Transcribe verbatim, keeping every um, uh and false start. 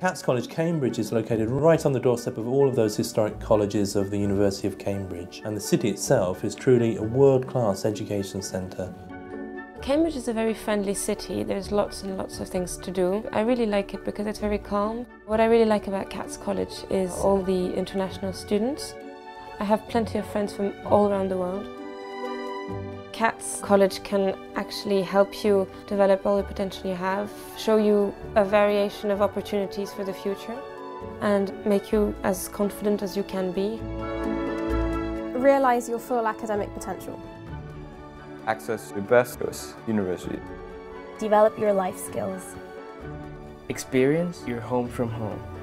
CATS College Cambridge is located right on the doorstep of all of those historic colleges of the University of Cambridge, and the city itself is truly a world-class education centre. Cambridge is a very friendly city. There's lots and lots of things to do. I really like it because it's very calm. What I really like about CATS College is all the international students. I have plenty of friends from all around the world. CATS College can actually help you develop all the potential you have, show you a variation of opportunities for the future, and make you as confident as you can be. Realise your full academic potential. Access to the best university. Develop your life skills. Experience your home from home.